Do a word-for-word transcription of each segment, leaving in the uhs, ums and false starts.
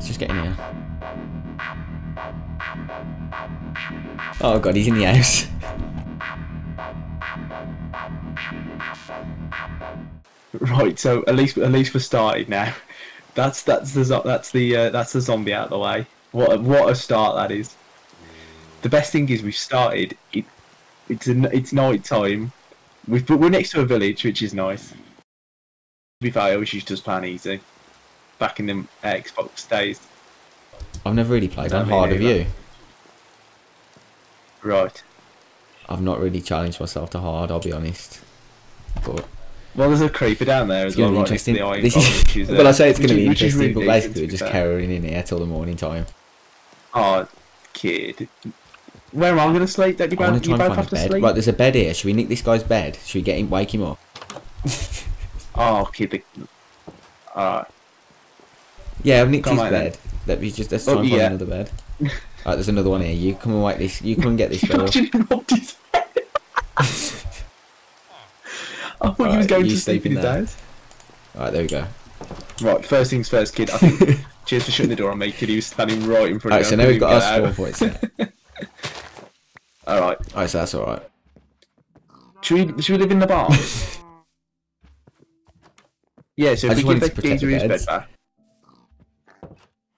Let's just get in here. Oh god, he's in the house. Right, so at least at least we're started now. That's that's the that's the uh, that's the zombie out of the way. What a, what a start that is. The best thing is we've started. It, it's an, it's night time. We've but we're next to a village, which is nice. To be fair, I always used to just plan easy. Back in the uh, Xbox days. I've never really played on hard, have you? Right. I've not really challenged myself to hard. I'll be honest. But. Well, there's a creeper down there as well. Right, the iron is, uh, well, I say it's going to be interesting, really but basically we're just cowering in here till the morning time. Oh, kid. Where am I going to sleep? Don't you both have to sleep? Right, there's a bed here. Should we nick this guy's bed? Should we get him, wake him up? Oh, kid. The... Alright. Yeah, I've nicked his bed. Let me just, let's try and find another bed. Alright, there's another one here. You come and wake this. You come and get this bed. I thought right, he was going to sleep in his dad. Alright, there we go. Right, first things first, kid. I think, cheers for shutting the door on me, kid. He was standing right in front of me. Alright, so now we've got our spawn points there. Alright. Alright, so that's alright. Should we, should we live in the barn? Yeah, so if we give the keys to his bed back.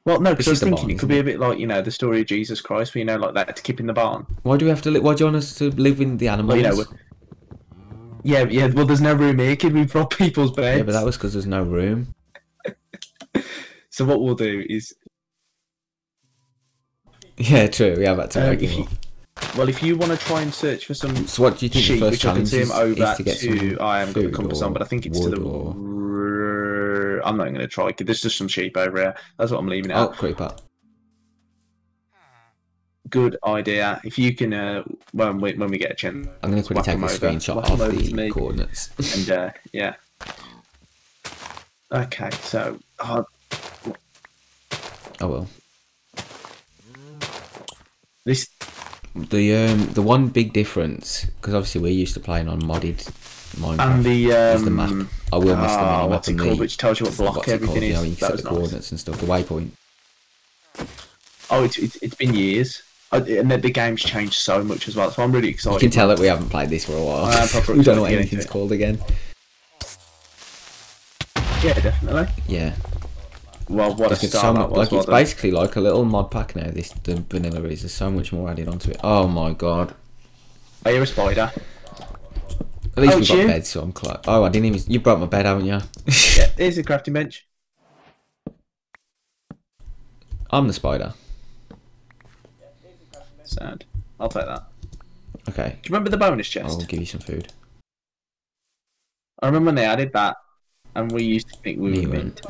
Well, no, because I was thinking it could be a bit like, you know, the story of Jesus Christ, where, you know, like that, to keep in the barn. Why do we have to live? Why do you want us to live in the animals? Well, you know, Yeah, yeah. Well, there's no room here. Can we rob people's beds? Yeah, but that was because there's no room. So what we'll do is, yeah, true. We have that to um, argue. If you... Well, if you want to try and search for some, so what do you think sheep, the first challenge is, over is to get to... some I am going to come to some, but I think it's to the. Or... I'm not going to try. There's just some sheep over here. That's what I'm leaving out. Oh, creeper. Good idea. If you can, uh, when we when we get a chance, I'm going to quickly take a screenshot of the coordinates. And uh, yeah. Okay, so uh, oh well. This the um the one big difference, because obviously we're used to playing on modded Minecraft. And the um the map. I will miss the mini what's it called, which tells you what block everything is. You know, you can set the coordinates and stuff. The waypoint. Oh, it's it's, it's been years. And the game's changed so much as well, so I'm really excited. You can tell that we haven't played this for a while. We don't know what anything's called again. Yeah, definitely. Yeah. Well, what a start that was. Like, it's basically like a little mod pack now, this, the vanilla is. There's so much more added onto it. Oh my god. Are you a spider? At least we've got beds, so I'm close. Oh, I didn't even... You broke my bed, haven't you? Yeah, here's a crafting bench. I'm the spider. Sad. I'll take that. Okay. Do you remember the bonus chest? I'll give you some food. I remember when they added that, and we used to think we Me were mint.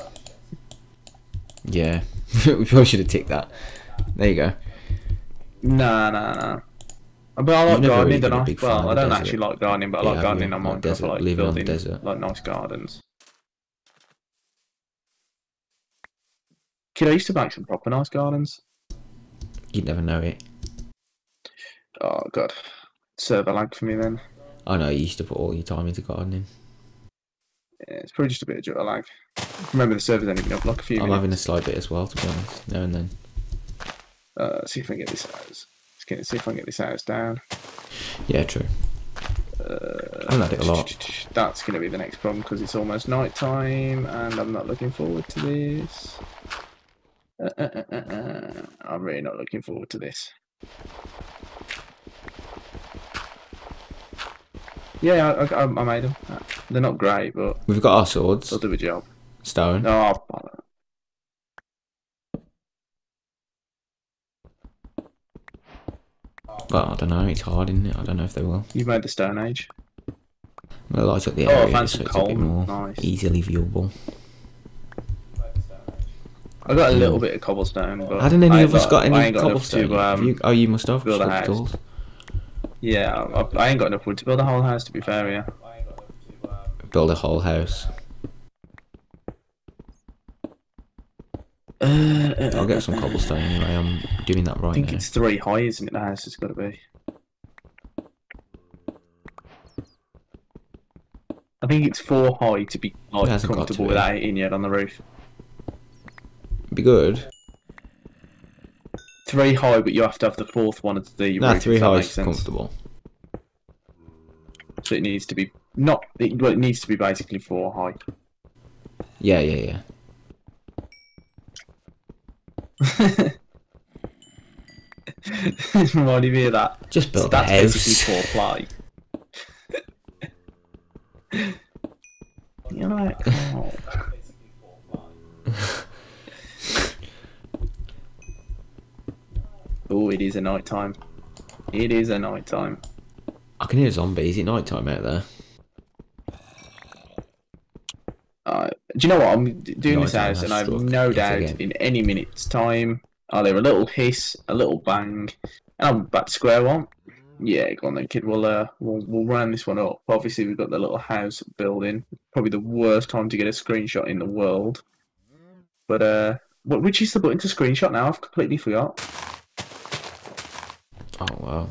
Yeah. We probably should have ticked that. There you go. Nah, nah, nah. But I like gardening, don't I? Well, I don't actually like gardening, but I like gardening on Minecraft. I like building, like nice gardens. Kid, I used to make some proper nice gardens. You'd never know it. Oh god, server lag for me then. I know, you used to put all your time into gardening. Yeah, it's probably just a bit of a lag. Remember the server's only been up like a few I'm minutes. Having a slight bit as well, to be honest, now and then. Uh, see if I can get this house. Let's see if I can get this house down. Yeah, true. Uh, I've had it a lot. That's going to be the next problem because it's almost night time and I'm not looking forward to this. Uh, uh, uh, uh, I'm really not looking forward to this. Yeah, I, I, I made them. They're not great, but... We've got our swords. They'll do a job. Stone. Oh, bother. Well, I don't know. It's hard, isn't it? I don't know if they will. You've made the Stone Age. Well, I took the area, oh, I found some so coal. It's a bit more nice. Easily viewable. I got a little bit of cobblestone, but... Hadn't any of us got, got any got cobblestone? To, um, you, oh, you must have. Build a house. Tools. Yeah, I, I ain't got enough wood to build a whole house, to be fair, yeah. Build a whole house. Uh, I'll get some cobblestone anyway, I'm doing that right now. I think now. It's three high, isn't it, the house it's got to be? I think it's four high to be like, comfortable without it in yet on the roof. It'd be good. three high, but you have to have the fourth one as the no, roof. Three high is comfortable. So it needs to be not. It, well, it needs to be basically four high. Yeah, yeah, yeah. It's reminding me of that. Just build so that's basically four ply. You're like, oh. Oh, it is a night time. It is a night time. I can hear a zombie. Is it night time out there? Uh, do you know what? I'm doing night this house and I have no doubt again. In any minute's time I'll hear a little hiss, a little bang, and I'm back to square one. Yeah, go on then, kid. We'll, uh, we'll, we'll round this one up. Obviously, we've got the little house building. Probably the worst time to get a screenshot in the world. But, uh, what, which is the button to screenshot now? I've completely forgot. Oh, wow.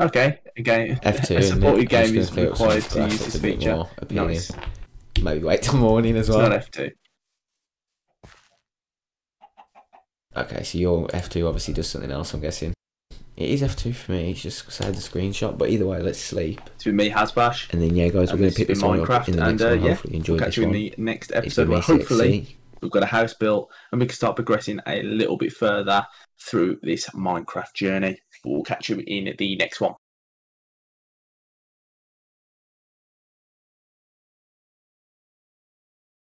Okay, again, F two, a supported game is required to use this feature. Nice. Maybe wait till morning as well. It's not F two. Okay, so your F two obviously does something else, I'm guessing. It is F two for me, it's just side the screenshot, but either way, let's sleep. It's been me, Hazbash. And then, yeah, guys, we're going to pick this one up in the next one. Hopefully you enjoyed this one. Catch you in the next episode where hopefully we've got a house built and we can start progressing a little bit further through this Minecraft journey. We'll catch you in the next one.